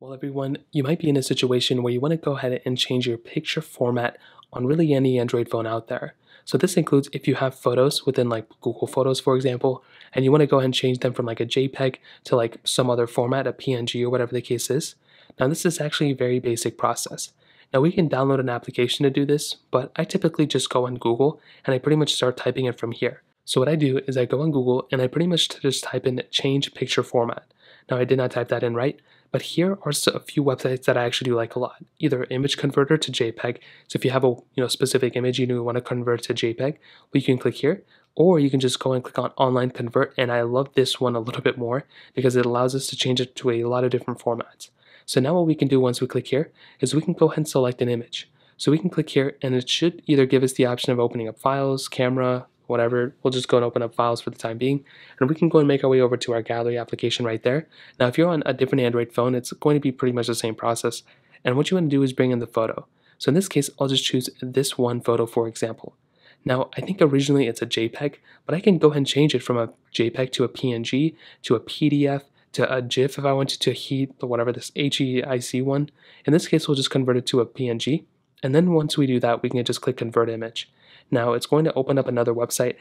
Well, everyone, you might be in a situation where you want to go ahead and change your picture format on really any Android phone out there. So this includes if you have photos within like Google Photos, for example, and you want to go ahead and change them from like a JPEG to like some other format, a PNG or whatever the case is. Now this is actually a very basic process. Now we can download an application to do this, but I typically just go on Google and I pretty much start typing it from here. So what I do is I go on Google and I pretty much just type in change picture format. Now I did not type that in right. But here are a few websites that I actually do like a lot. Either Image Converter to JPEG. So if you have a specific image you want to convert to JPEG, well, you can click here, or you can just go and click on Online Convert. And I love this one a little bit more because it allows us to change it to a lot of different formats. So now what we can do once we click here is we can go ahead and select an image. So we can click here, and it should either give us the option of opening up files, camera, whatever. We'll just go and open up files for the time being, and we can go and make our way over to our gallery application right there. Now if you're on a different Android phone, it's going to be pretty much the same process, and what you want to do is bring in the photo. So in this case, I'll just choose this one photo, for example. Now I think originally it's a JPEG, but I can go ahead and change it from a JPEG to a PNG to a PDF to a GIF if I wanted to, whatever this HEIC one. In this case, we'll just convert it to a PNG, and then once we do that, we can just click Convert Image. Now it's going to open up another website.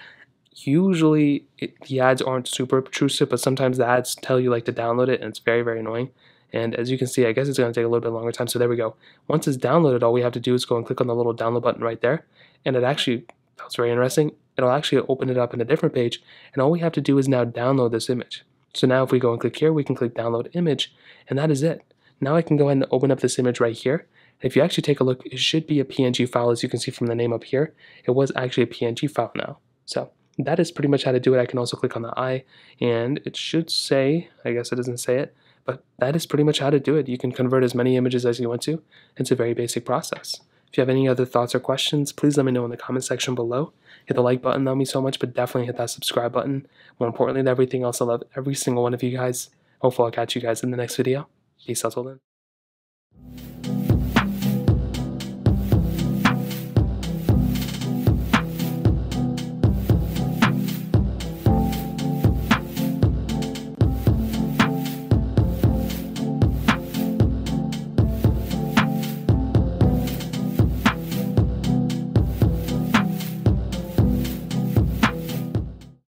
Usually the ads aren't super obtrusive, but sometimes the ads tell you like to download it, and it's very, very annoying. And as you can see, I guess it's going to take a little bit longer time. So there we go. Once it's downloaded, all we have to do is go and click on the little download button right there. And it actually, that was very interesting. It'll actually open it up in a different page. And all we have to do is now download this image. So now if we go and click here, we can click download image, and that is it. Now I can go ahead and open up this image right here. If you actually take a look, it should be a PNG file, as you can see from the name up here. It was actually a PNG file now. So that is pretty much how to do it. I can also click on the eye, and it should say, I guess it doesn't say it, but that is pretty much how to do it. You can convert as many images as you want to. It's a very basic process. If you have any other thoughts or questions, please let me know in the comment section below. Hit the like button, that would mean so much, but definitely hit that subscribe button. More importantly than everything else, I love every single one of you guys. Hopefully I'll catch you guys in the next video. Peace out till then.